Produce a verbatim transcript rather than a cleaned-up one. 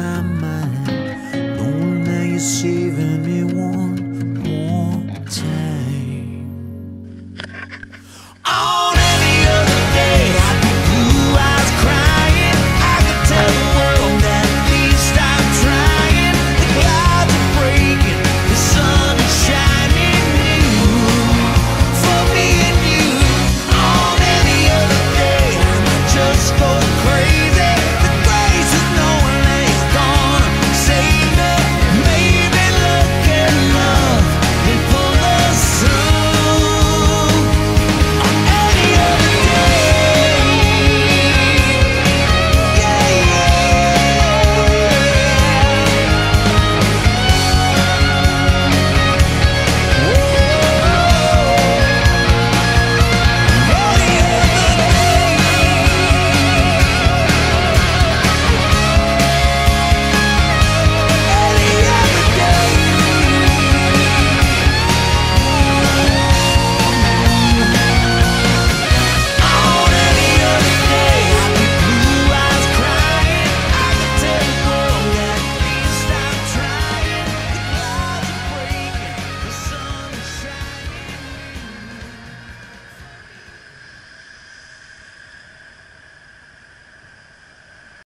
my mind. Lonely is saving me warm.